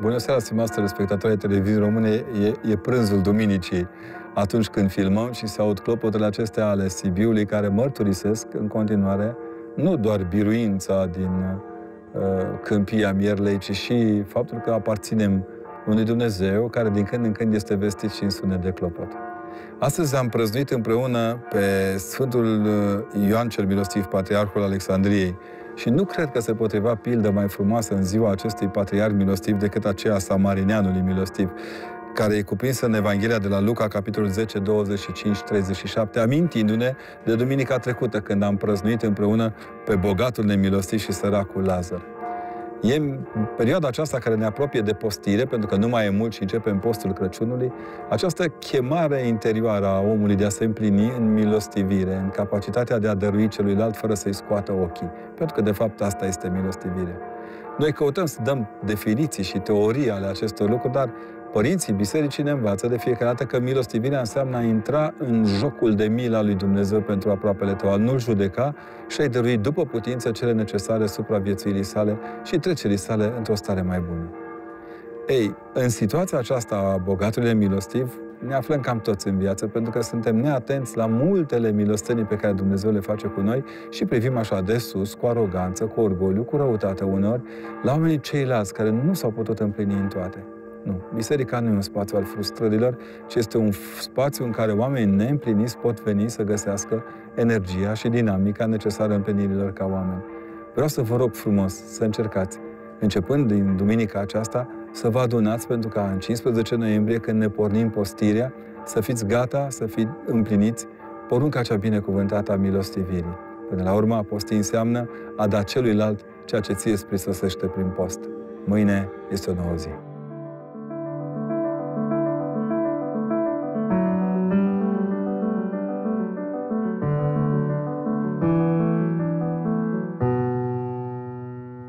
Bună seara, stimați telespectatorii televiziunii române. E prânzul duminicii atunci când filmăm și se aud clopotele acestea ale Sibiului, care mărturisesc în continuare nu doar biruința din câmpia Mierlei, ci și faptul că aparținem unui Dumnezeu care din când în când este vestit și în sunet de clopot. Astăzi am prăznuit împreună pe Sfântul Ioan cel Milostiv, Patriarhul Alexandriei. Și nu cred că se potriva pildă mai frumoasă în ziua acestui patriarh milostiv decât aceea samarineanului milostiv, care e cuprinsă în Evanghelia de la Luca, capitolul 10, 25-37, amintindu-ne de duminica trecută, când am prăznuit împreună pe bogatul nemilostiv și săracul Lazar. E în perioada aceasta care ne apropie de postire, pentru că nu mai e mult și începem postul Crăciunului, această chemare interioară a omului de a se împlini în milostivire, în capacitatea de a dărui celuilalt fără să-i scoată ochii. Pentru că, de fapt, asta este milostivire. Noi căutăm să dăm definiții și teorii ale acestor lucruri, dar părinții bisericii ne învață de fiecare dată că milostivirea înseamnă a intra în jocul de mila lui Dumnezeu pentru aproapele tău, a nu-l judeca și a-i dărui după putință cele necesare supraviețuirii sale și trecerii sale într-o stare mai bună. Ei, în situația aceasta a bogatului milostiv, ne aflăm cam toți în viață, pentru că suntem neatenți la multele milostenii pe care Dumnezeu le face cu noi și privim așa de sus, cu aroganță, cu orgoliu, cu răutate uneori, la oamenii ceilalți care nu s-au putut împlini în toate. Nu. Biserica nu e un spațiu al frustrărilor, ci este un spațiu în care oamenii neîmpliniți pot veni să găsească energia și dinamica necesară împlinirilor ca oameni. Vreau să vă rog frumos să încercați, începând din duminica aceasta, să vă adunați pentru ca în 15 noiembrie, când ne pornim postirea, să fiți gata, să fiți împliniți porunca cea binecuvântată a milostivirii. Până la urmă, a posti înseamnă a da celuilalt ceea ce ție îți prisosește prin post. Mâine este o nouă zi.